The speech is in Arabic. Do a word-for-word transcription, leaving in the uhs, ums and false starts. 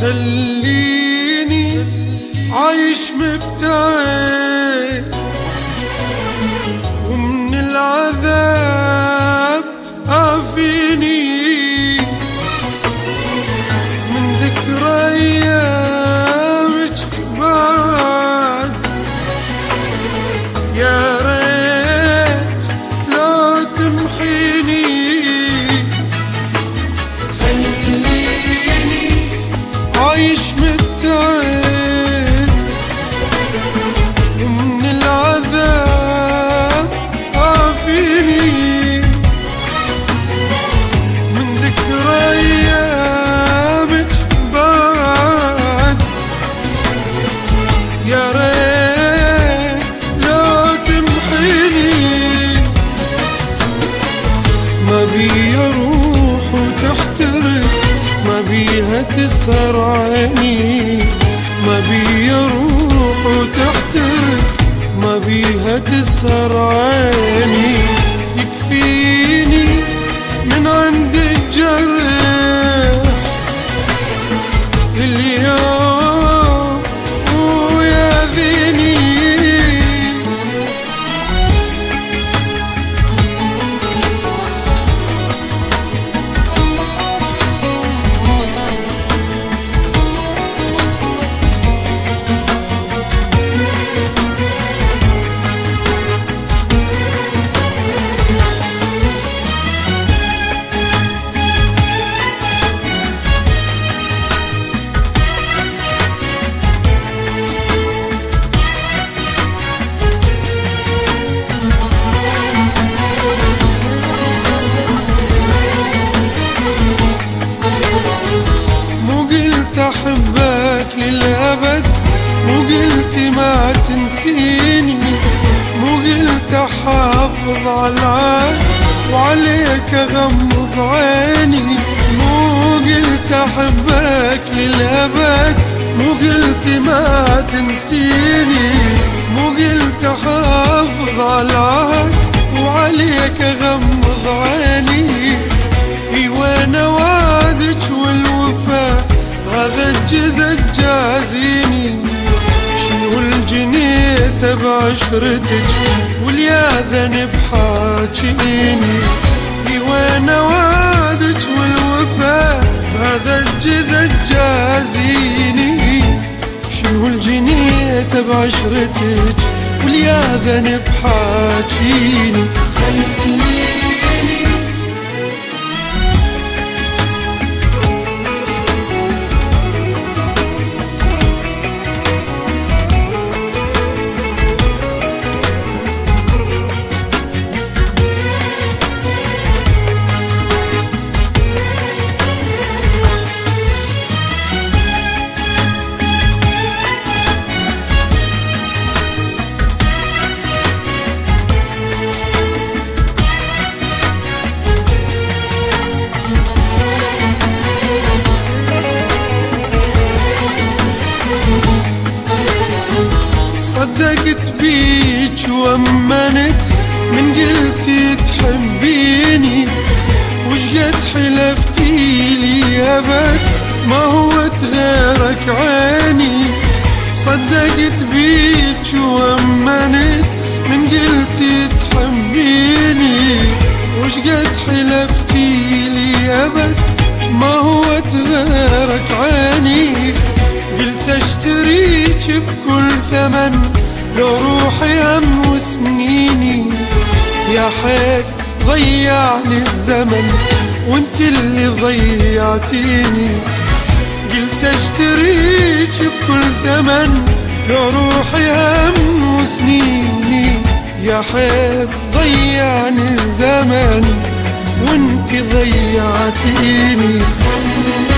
خليني عايش مبتعد ومن العذاب عافيني، من ذكرى ايامك بعد يا ريت لا تمحيني. عايش مبتعد ومن العذاب عافيني، من ذكرى ايامك بعد يا ريت لا تمحيني. ما بي اروح وتحترق، ما بيها تسهر عيني، ما بيها روح وتحترق، ما بيها تسهر عيني. يكفيني من عند الجرح لليوم وياذيني. أحبك للأبد، مو قلت ما تنسيني، مو قلت أحافظ عالعهد وعليك أغمض عيني، مو قلت أحبك للأبد، مو قلت ما تنسيني، مو قلت أحافظ عالعهد وعليك أغمض عيني. وين وعدك والوفاء هذا الجز الجازيني، شنو الجني تبع عشرتك والياذن بحاجيني. وين وعدك والوفاء هذا الجز الجازيني، شنو الجني تبع عشرتك والياذن بحاجيني. صدقت بيك وأمنت من قلتي تحبيني، وشقد حلفتي لي أبد ما هو تغيرك عيني. صدقت بيك وأمنت من قلتي تحبيني، وشقد حلفتي لي أبد ما هو تغيرك عيني. قلت اشتريك بكل ثمن لو روحي هم وسنيني، يا حيف ضيعني الزمن وانت اللي ضيعتيني. قلت اشتريك بكل ثمن لو روحي هم وسنيني، يا حيف ضيعني الزمن وانت ضيعتيني.